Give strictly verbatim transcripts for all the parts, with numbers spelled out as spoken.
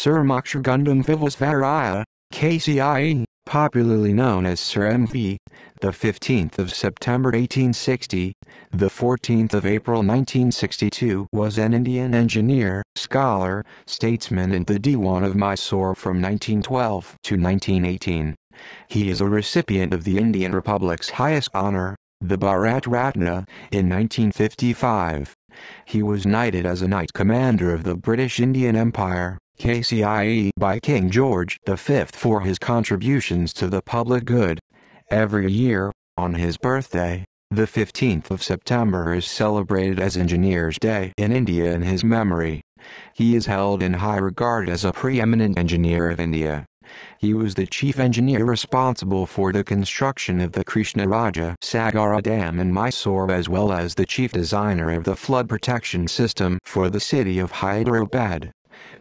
Sir Mokshagundam Visvesvaraya, K C I N, popularly known as Sir M V, the fifteenth of September eighteen sixty, the fourteenth of April nineteen sixty-two, was an Indian engineer, scholar, statesman in the Diwan of Mysore from nineteen twelve to nineteen eighteen. He is a recipient of the Indian Republic's highest honor, the Bharat Ratna, in nineteen fifty-five. He was knighted as a Knight Commander of the British Indian Empire, K C I E, by King George the Fifth for his contributions to the public good. Every year, on his birthday, the fifteenth of September is celebrated as Engineers' Day in India in his memory. He is held in high regard as a preeminent engineer of India. He was the chief engineer responsible for the construction of the Krishnaraja Sagara Dam in Mysore, as well as the chief designer of the flood protection system for the city of Hyderabad.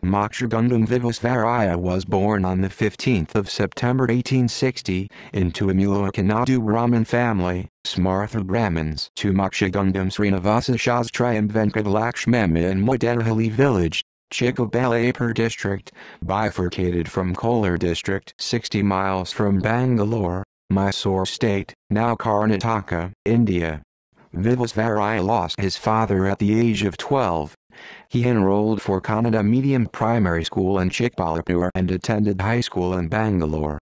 Mokshagundam Visvesvaraya was born on the fifteenth of September eighteen sixty, into a Mulakanadu Raman family, Smartha Brahmins. To Mokshagundam Srinivasa Shastri and Venkatalakshmama in Madarhali village, Chikabalapur district, bifurcated from Kolar district, sixty miles from Bangalore, Mysore state, now Karnataka, India. Visvesvaraya lost his father at the age of twelve. He enrolled for Kannada Medium Primary School in Chikabalapur and attended high school in Bangalore.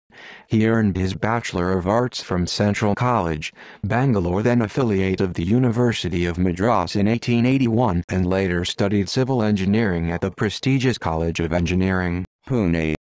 He earned his Bachelor of Arts from Central College, Bangalore, then affiliate of the University of Madras, in eighteen eighty-one, and later studied civil engineering at the prestigious College of Engineering, Pune.